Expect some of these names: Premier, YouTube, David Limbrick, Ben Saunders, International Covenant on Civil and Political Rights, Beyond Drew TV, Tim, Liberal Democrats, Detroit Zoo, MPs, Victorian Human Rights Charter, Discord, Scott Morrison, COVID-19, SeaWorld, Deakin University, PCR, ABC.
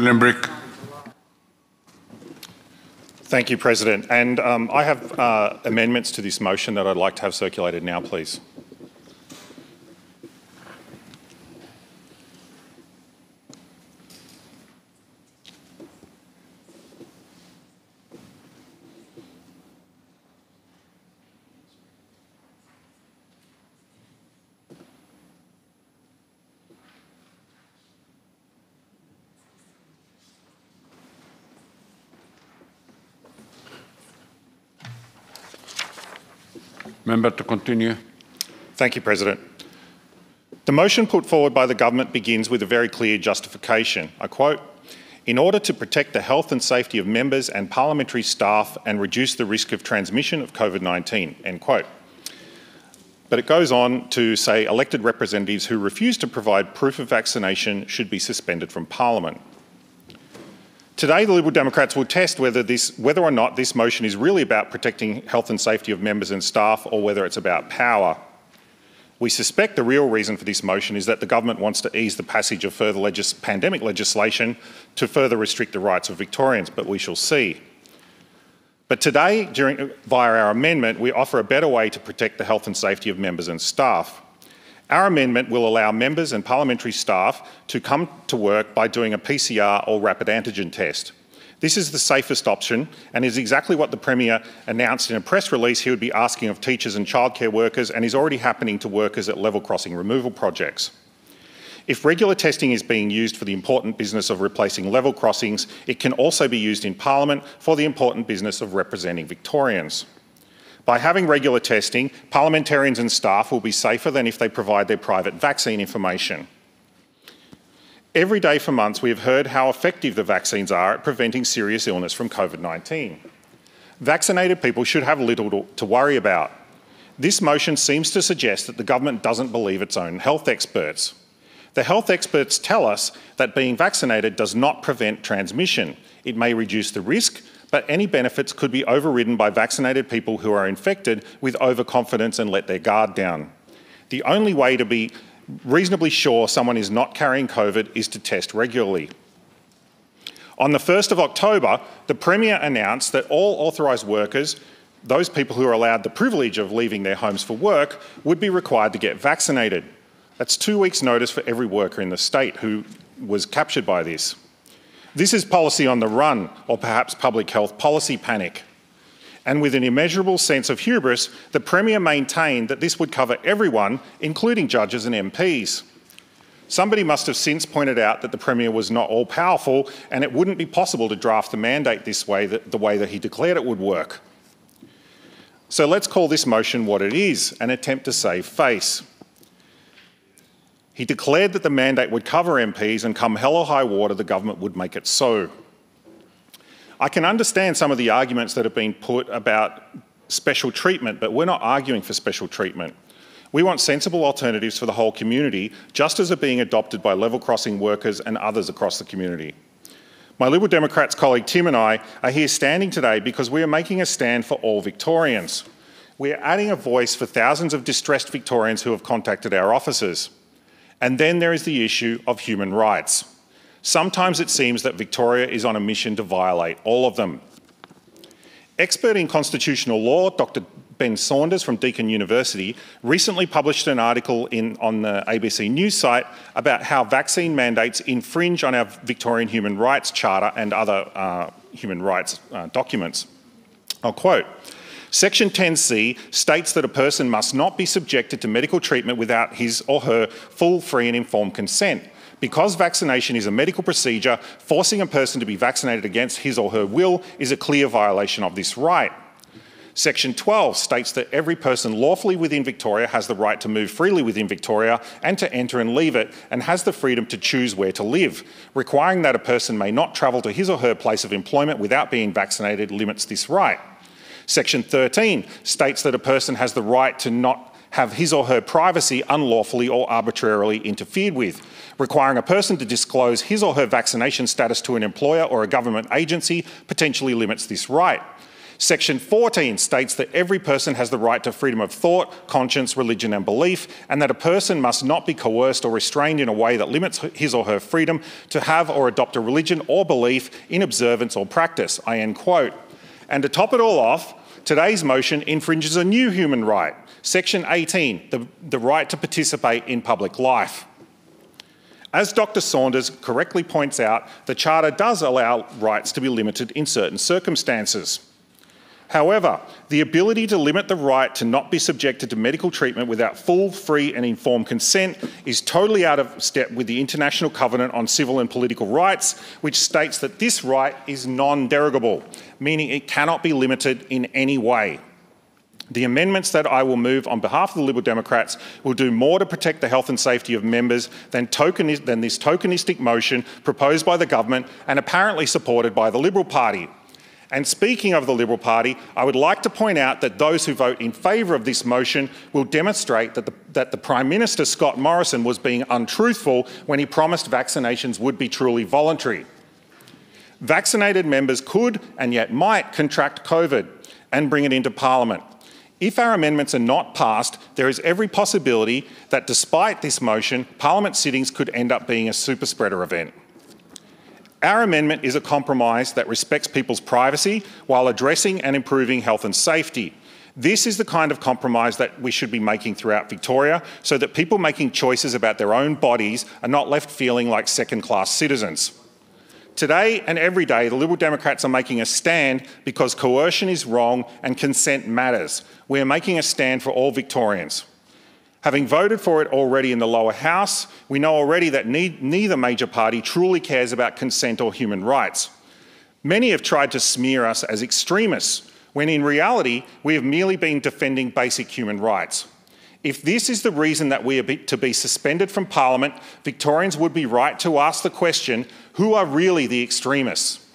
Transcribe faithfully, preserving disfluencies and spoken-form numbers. Limbrick. Thank you, President. And um, I have uh, amendments to this motion that I'd like to have circulated now, please. Member to continue. Thank you, President. The motion put forward by the government begins with a very clear justification. I quote, "In order to protect the health and safety of members and parliamentary staff and reduce the risk of transmission of COVID nineteen, end quote. But it goes on to say elected representatives who refuse to provide proof of vaccination should be suspended from Parliament. Today, the Liberal Democrats will test whether, this, whether or not this motion is really about protecting health and safety of members and staff or whether it's about power. We suspect the real reason for this motion is that the government wants to ease the passage of further legis- pandemic legislation to further restrict the rights of Victorians, but we shall see. But today, during, via our amendment, we offer a better way to protect the health and safety of members and staff. Our amendment will allow members and parliamentary staff to come to work by doing a P C R or rapid antigen test. This is the safest option and is exactly what the Premier announced in a press release he would be asking of teachers and childcare workers and is already happening to workers at level crossing removal projects. If regular testing is being used for the important business of replacing level crossings, it can also be used in Parliament for the important business of representing Victorians. By having regular testing, parliamentarians and staff will be safer than if they provide their private vaccine information. Every day for months, we have heard how effective the vaccines are at preventing serious illness from COVID nineteen. Vaccinated people should have little to worry about. This motion seems to suggest that the government doesn't believe its own health experts. The health experts tell us that being vaccinated does not prevent transmission. It may reduce the risk, but any benefits could be overridden by vaccinated people who are infected with overconfidence and let their guard down. The only way to be reasonably sure someone is not carrying COVID is to test regularly. On the first of October, the Premier announced that all authorised workers, those people who are allowed the privilege of leaving their homes for work, would be required to get vaccinated. That's two weeks' notice for every worker in the state who was captured by this. This is policy on the run, or perhaps public health policy panic. And with an immeasurable sense of hubris, the Premier maintained that this would cover everyone, including judges and M Ps. Somebody must have since pointed out that the Premier was not all-powerful and it wouldn't be possible to draft the mandate this way, the way that he declared it would work. So let's call this motion what it is, an attempt to save face. He declared that the mandate would cover M Ps and come hell or high water, the government would make it so. I can understand some of the arguments that have been put about special treatment, but we're not arguing for special treatment. We want sensible alternatives for the whole community, just as are being adopted by level crossing workers and others across the community. My Liberal Democrats colleague Tim and I are here standing today because we are making a stand for all Victorians. We are adding a voice for thousands of distressed Victorians who have contacted our offices. And then there is the issue of human rights. Sometimes it seems that Victoria is on a mission to violate all of them. Expert in constitutional law, Doctor Ben Saunders from Deakin University, recently published an article in, on the A B C News site about how vaccine mandates infringe on our Victorian Human Rights Charter and other uh, human rights uh, documents. I'll quote, Section ten C states that a person must not be subjected to medical treatment without his or her full, free and informed consent. Because vaccination is a medical procedure, forcing a person to be vaccinated against his or her will is a clear violation of this right. Section twelve states that every person lawfully within Victoria has the right to move freely within Victoria and to enter and leave it, and has the freedom to choose where to live. Requiring that a person may not travel to his or her place of employment without being vaccinated limits this right. Section thirteen states that a person has the right to not have his or her privacy unlawfully or arbitrarily interfered with. Requiring a person to disclose his or her vaccination status to an employer or a government agency potentially limits this right. Section fourteen states that every person has the right to freedom of thought, conscience, religion and belief, and that a person must not be coerced or restrained in a way that limits his or her freedom to have or adopt a religion or belief in observance or practice, I end quote. And to top it all off, today's motion infringes a new human right, Section eighteen, the, the right to participate in public life. As Doctor Saunders correctly points out, the Charter does allow rights to be limited in certain circumstances. However, the ability to limit the right to not be subjected to medical treatment without full, free and informed consent is totally out of step with the International Covenant on Civil and Political Rights, which states that this right is non-derogable, meaning it cannot be limited in any way. The amendments that I will move on behalf of the Liberal Democrats will do more to protect the health and safety of members than, tokenis- than this tokenistic motion proposed by the government and apparently supported by the Liberal Party. And speaking of the Liberal Party, I would like to point out that those who vote in favour of this motion will demonstrate that the, that the Prime Minister, Scott Morrison, was being untruthful when he promised vaccinations would be truly voluntary. Vaccinated members could, and yet might, contract COVID and bring it into Parliament. If our amendments are not passed, there is every possibility that despite this motion, Parliament sittings could end up being a super spreader event. Our amendment is a compromise that respects people's privacy while addressing and improving health and safety. This is the kind of compromise that we should be making throughout Victoria so that people making choices about their own bodies are not left feeling like second-class citizens. Today and every day, the Liberal Democrats are making a stand because coercion is wrong and consent matters. We are making a stand for all Victorians. Having voted for it already in the lower house, we know already that ne- neither major party truly cares about consent or human rights. Many have tried to smear us as extremists, when in reality, we have merely been defending basic human rights. If this is the reason that we are be- to be suspended from Parliament, Victorians would be right to ask the question, who are really the extremists?